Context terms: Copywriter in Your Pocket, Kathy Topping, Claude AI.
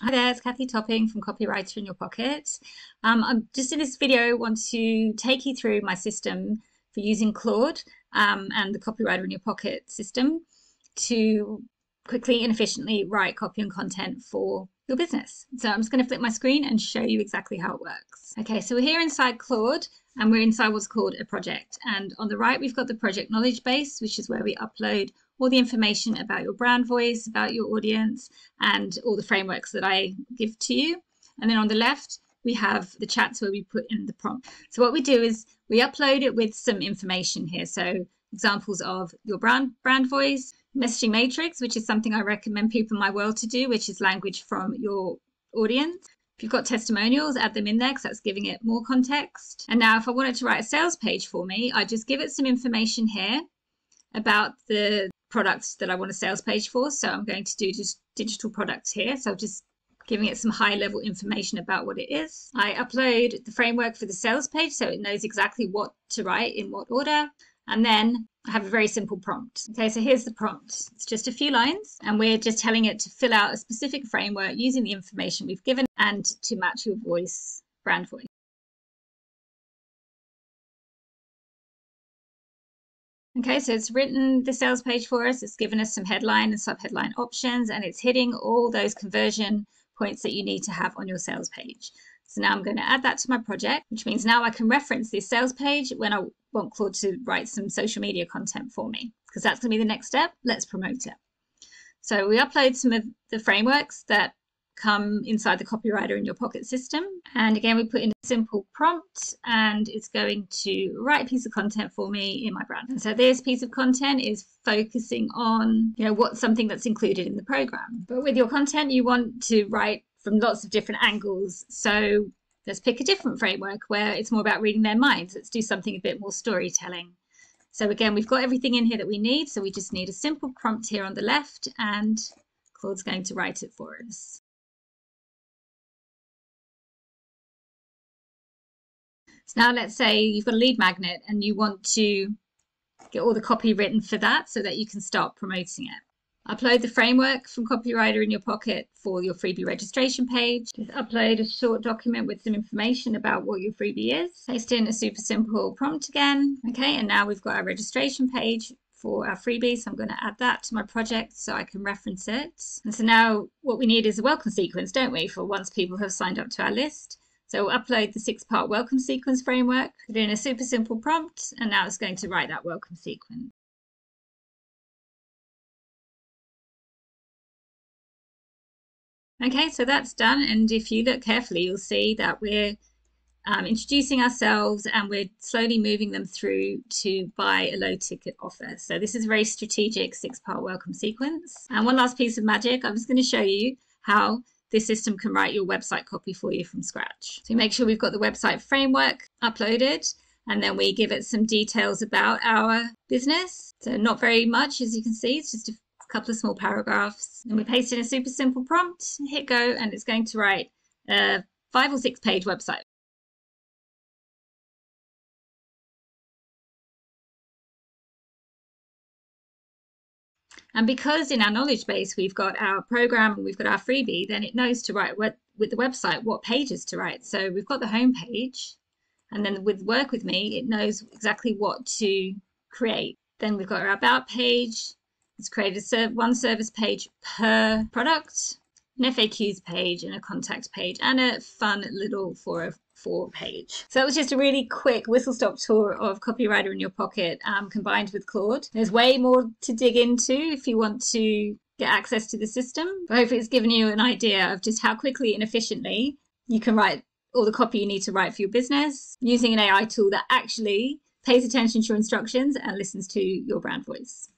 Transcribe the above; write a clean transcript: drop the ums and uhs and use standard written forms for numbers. Hi there, it's Kathy Topping from Copywriter in Your Pocket. I'm just in this video want to take you through my system for using Claude and the Copywriter in Your Pocket system to quickly and efficiently write copy and content for your business. So I'm just going to flip my screen and show you exactly how it works. Okay, so we're here inside Claude and we're inside what's called a project. And on the right, we've got the project knowledge base, which is where we upload all the information about your brand voice, about your audience, and all the frameworks that I give to you. And then on the left, we have the chats where we put in the prompt. So what we do is we upload it with some information here. So examples of your brand voice, messaging matrix, which is something I recommend people in my world to do, which is language from your audience. If you've got testimonials, add them in there because that's giving it more context. And now if I wanted to write a sales page for me, I just give it some information here about the products that I want a sales page for. So I'm going to do just digital products here. So I'm just giving it some high level information about what it is. I upload the framework for the sales page so it knows exactly what to write in what order. And then I have a very simple prompt. Okay, so here's the prompt. It's just a few lines and we're just telling it to fill out a specific framework using the information we've given and to match your voice, brand voice. Okay, so it's written the sales page for us, it's given us some headline and sub-headline options, and it's hitting all those conversion points that you need to have on your sales page. So now I'm going to add that to my project, which means now I can reference this sales page when I want Claude to write some social media content for me, because that's going to be the next step. Let's promote it. So we upload some of the frameworks that come inside the Copywriter in Your Pocket system. And again, we put in a simple prompt and it's going to write a piece of content for me in my brand. And so this piece of content is focusing on, you know, what's something that's included in the program. But with your content, you want to write from lots of different angles. So let's pick a different framework where it's more about reading their minds. Let's do something a bit more storytelling. So again, we've got everything in here that we need. So we just need a simple prompt here on the left and Claude's going to write it for us. So now let's say you've got a lead magnet and you want to get all the copy written for that so that you can start promoting it. Upload the framework from Copywriter in Your Pocket for your freebie registration page. Just upload a short document with some information about what your freebie is. Paste in a super simple prompt again. Okay, and now we've got our registration page for our freebie. So I'm going to add that to my project so I can reference it. And so now what we need is a welcome sequence, don't we, for once people have signed up to our list. So we'll upload the 6-part welcome sequence framework, put in a super simple prompt, and now it's going to write that welcome sequence. Okay, so that's done. And if you look carefully, you'll see that we're introducing ourselves and we're slowly moving them through to buy a low ticket offer. So this is a very strategic 6-part welcome sequence. And one last piece of magic, I'm just going to show you how this system can write your website copy for you from scratch. So make sure we've got the website framework uploaded and then we give it some details about our business. So not very much, as you can see, it's just a couple of small paragraphs. And we paste in a super simple prompt, hit go, and it's going to write a 5- or 6-page website. And because in our knowledge base, we've got our program and we've got our freebie, then it knows to write with the website what pages to write. So we've got the home page and then with Work With Me, it knows exactly what to create. Then we've got our about page. It's created one service page per product, an FAQs page and a contact page and a fun little 404 page. So that was just a really quick whistle-stop tour of Copywriter in Your Pocket combined with Claude. There's way more to dig into if you want to get access to the system. But hopefully it's given you an idea of just how quickly and efficiently you can write all the copy you need to write for your business using an AI tool that actually pays attention to your instructions and listens to your brand voice.